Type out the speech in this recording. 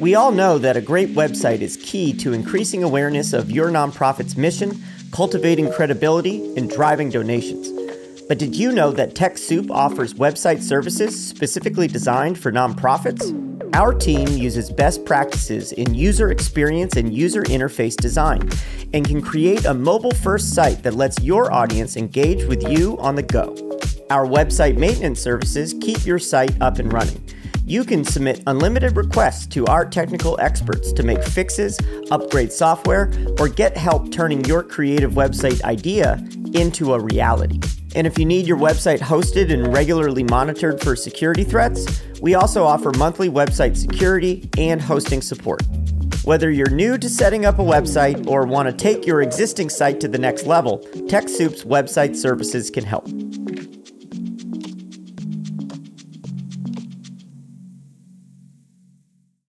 We all know that a great website is key to increasing awareness of your nonprofit's mission, cultivating credibility, and driving donations. But did you know that TechSoup offers website services specifically designed for nonprofits? Our team uses best practices in user experience and user interface design and can create a mobile-first site that lets your audience engage with you on the go. Our website maintenance services keep your site up and running. You can submit unlimited requests to our technical experts to make fixes, upgrade software, or get help turning your creative website idea into a reality. And if you need your website hosted and regularly monitored for security threats, we also offer monthly website security and hosting support. Whether you're new to setting up a website or want to take your existing site to the next level, TechSoup's website services can help.